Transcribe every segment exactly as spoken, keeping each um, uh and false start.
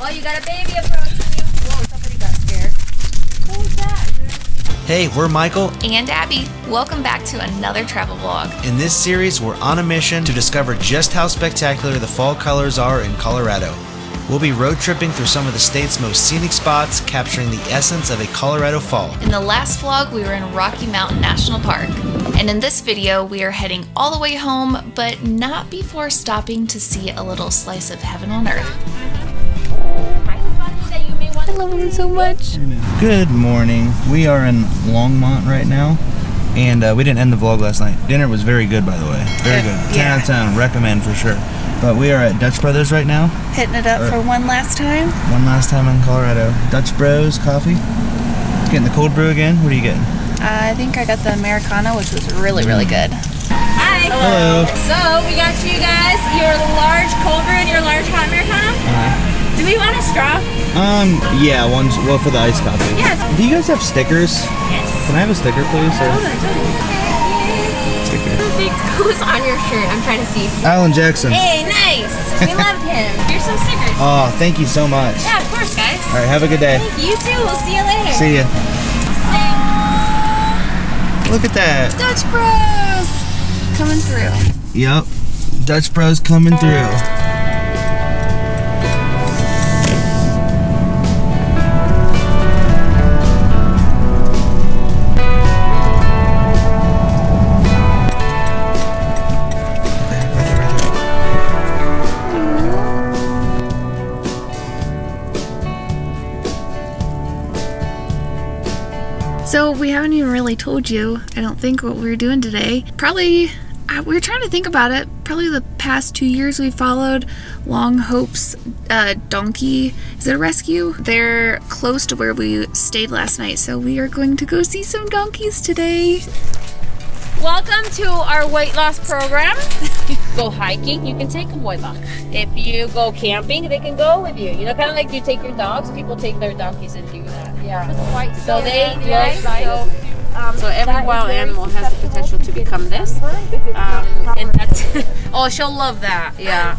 Oh, you got a baby approaching you. Whoa, somebody got scared. Who's that? Hey, we're Michael and Abby. Welcome back to another travel vlog. In this series, we're on a mission to discover just how spectacular the fall colors are in Colorado. We'll be road tripping through some of the state's most scenic spots, capturing the essence of a Colorado fall. In the last vlog, we were in Rocky Mountain National Park. And in this video, we are heading all the way home, but not before stopping to see a little slice of heaven on earth. I love it so much. Good morning. We are in Longmont right now. And uh, we didn't end the vlog last night. Dinner was very good, by the way. Very good. ten yeah. out of ten. Recommend for sure. But we are at Dutch Brothers right now. Hitting it up or, for one last time. One last time in Colorado. Dutch Bros coffee. Getting the cold brew again. What are you getting? Uh, I think I got the Americano, which was really, really good. Hi. Hello. So we got you guys your large cold brew and your large hot Americano. Uh-huh. Do we want a straw? Um, yeah, one's, well, for the iced coffee. Yeah. Do you guys have stickers? Yes. Can I have a sticker, please? Or? Oh, sticker. Who's on your shirt? I'm trying to see. Alan Jackson. Hey, nice. We love him. Here's some stickers. Oh, thank you so much. Yeah, of course, guys. All right, have a good day. Thank you too. We'll see you later. See ya. Look at that. Dutch Bros coming through. Yep. Dutch Bros coming through. So we haven't even really told you, I don't think, what we're doing today. Probably, I, we're trying to think about it, probably the past two years we followed Longhopes uh, donkey, is it a rescue? They're close to where we stayed last night, so we are going to go see some donkeys today. Welcome to our weight loss program. You go hiking, you can take them along. If you go camping, they can go with you. You know, kind of like you take your dogs, people take their donkeys and do that. Yeah. White so they love yeah, yeah. So, um, so every wild animal has the potential to become this. Um, and that's, oh, she'll love that. Yeah.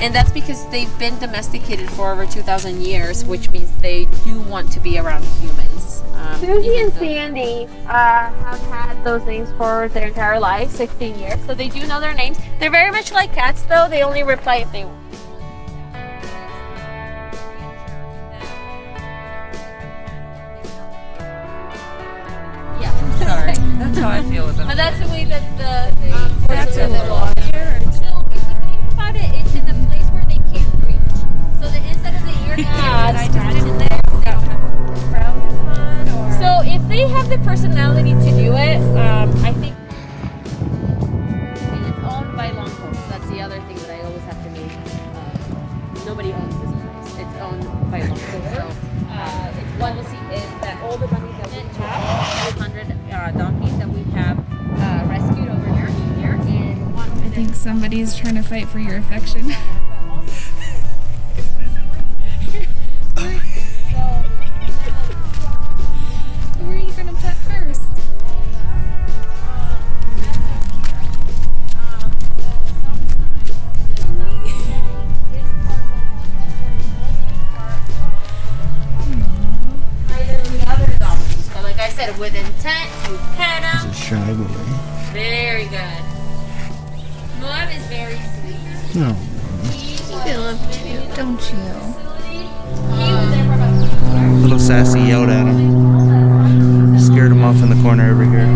And that's because they've been domesticated for over two thousand years, which means they do want to be around humans. Um, Susie and Sandy uh, have had those names for their entire life, sixteen years, so they do know their names. They're very much like cats, though. They only reply if they want. Yeah, I'm sorry. That's how I feel with them. But that's the way that the... They, um, that's a little... So if they have the personality to do it, um, I think and it's owned by Longhopes. That's the other thing that I always have to make. Um, nobody owns this place. It's owned by Longhopes. So uh, it's one see is that all the money that we have, two hundred uh, donkeys that we have uh, rescued over here, here and one. I think somebody's trying to fight for your affection. With intent, you pet him. He's a shy boy. Very good. Mom is very sweet. No. You love him, don't you? Um, little Sassy yelled at him. Scared him off in the corner over here.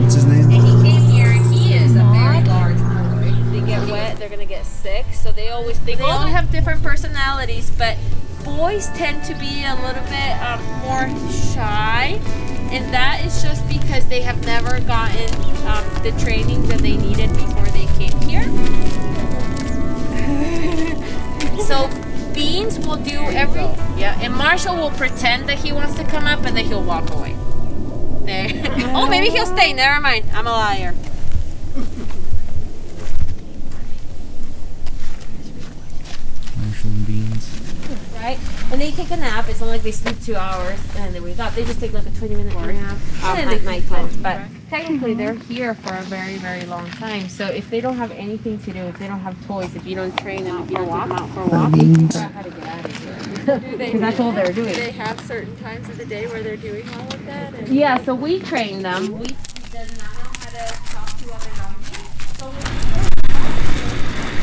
What's his name? And he came here and he is a very large boy. They get wet, they're going to get sick. So they always, they all have different personalities, but boys tend to be a little bit um, more shy, and that is just because they have never gotten um, the training that they needed before they came here. So Beans will do every, yeah, and Marshall will pretend that he wants to come up and then he'll walk away. There. Oh, maybe he'll stay. Never mind. I'm a liar. Marshall and Beans. Right? When they take a nap, it's not like they sleep two hours and then wake up. They just take like a twenty minute nap um, and then at nighttime. But technically, they're here for a very, very long time. So if they don't have anything to do, if they don't have toys, if you don't train them, if you don't walk out for a walk, you figure out how to get out of here. do they, that's all they're doing. Do they have certain times of the day where they're doing all of that? And yeah, so we train them. We does not know how to talk to other donkeys. So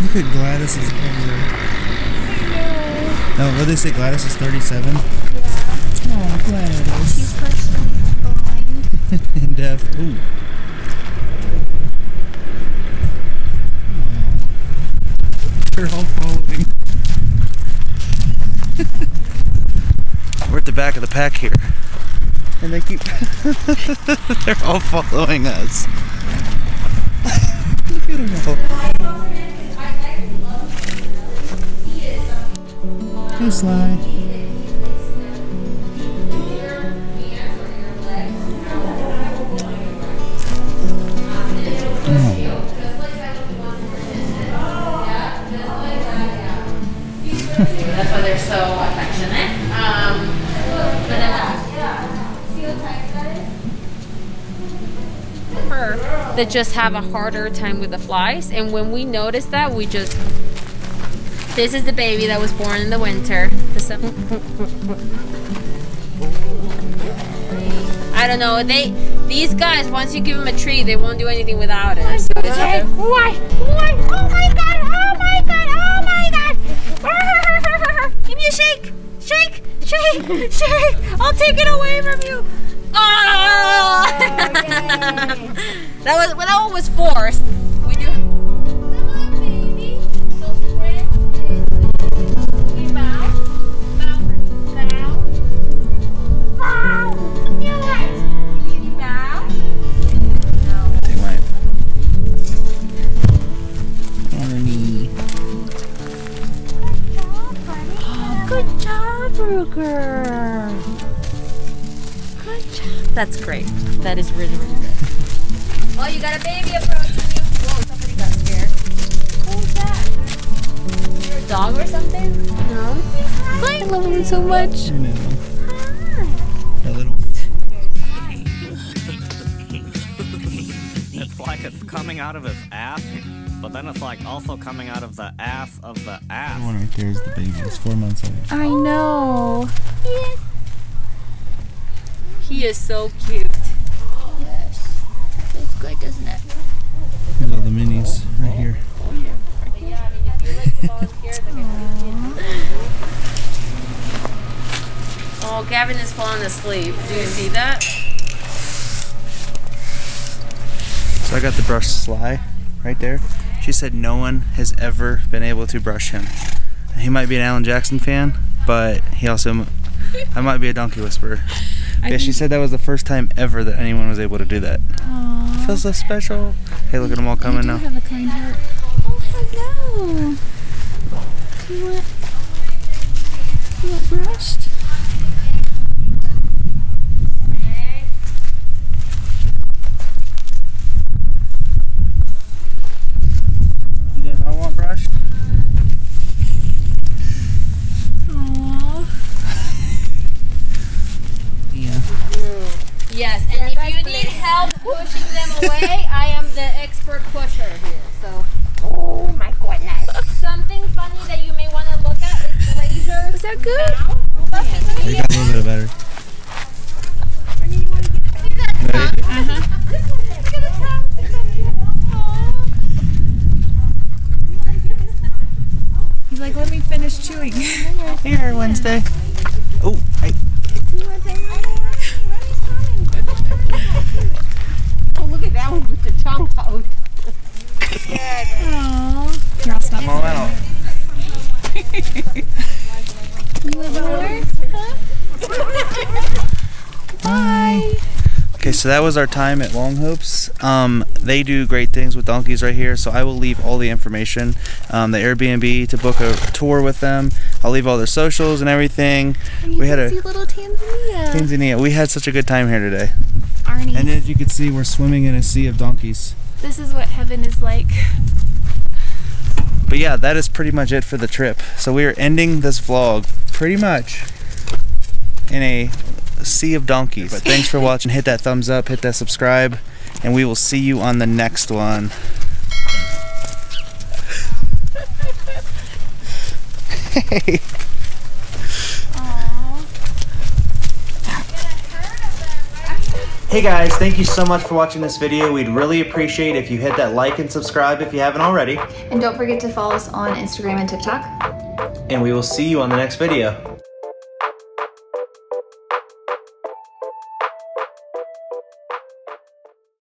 look at Gladys's camera. No, what did they say? Gladys is thirty-seven? Yeah. Oh, Gladys. She's personally blind. And deaf. Ooh. Aww. They're all following. We're at the back of the pack here. And they keep... They're all following us. Look at them all. Go slide. That's why they're so affectionate. Um, but then they just have a harder time with the flies, and when we notice that, we just... This is the baby that was born in the winter. I don't know. They, these guys, once you give them a treat, they won't do anything without it. So hey, why? Why? Oh my god! Oh my god! Oh my god! Give me a shake! Shake! Shake! Shake! I'll take it away from you. Oh! That was well, that one was forced. We do. That's great. That is really, really good. Oh, you got a baby approaching you. Whoa, somebody got scared. Who's that? Is there a dog or something? No. I love him so much. No. Hi. A little. Hi. It's like it's coming out of his ass, but then it's like also coming out of the ass of the ass. The one right there is the baby. It's four months old. I know. Yes. He is so cute. Yes. Feels good, doesn't it? Look at all the minis right here. Yeah, I mean, if you like to volunteer, then I Oh, Gavin is falling asleep. Do you see that? So I got the brush Sly right there. She said no one has ever been able to brush him. He might be an Alan Jackson fan, but he also, I might be a donkey whisperer. Yeah, she said that was the first time ever that anyone was able to do that. Aww. Feels so special. Hey, look at them all coming now. Have a kind heart. Oh, hello. You want, you want brushed? You guys all want brushed? Yes, and if you need help pushing them away, I am the expert pusher here, so. Oh my goodness. Something funny that you may want to look at is Blazer's. Is that good? You got a little bit better. I mean, you want to get you got the tongue. Uh-huh. Look at the tongue. He's like, let me finish chewing. Here, Wednesday. Oh, I. You want to take my oh, look at that one with the tongue out. Aww. You're all stuck. I'm all out. You live over? Huh? Bye. Okay, so that was our time at Longhopes. Um, they do great things with donkeys right here, so I will leave all the information, um, the Airbnb, to book a tour with them. I'll leave all their socials and everything. And we had a see little Tanzania. Tanzania. We had such a good time here today. Arnie. And as you can see, we're swimming in a sea of donkeys. This is what heaven is like. But yeah, that is pretty much it for the trip. So we are ending this vlog pretty much in a sea of donkeys. But thanks for watching. Hit that thumbs up, hit that subscribe, and we will see you on the next one. Hey. Hey guys, thank you so much for watching this video. We'd really appreciate if you hit that like and subscribe if you haven't already. And don't forget to follow us on Instagram and TikTok. And we will see you on the next video.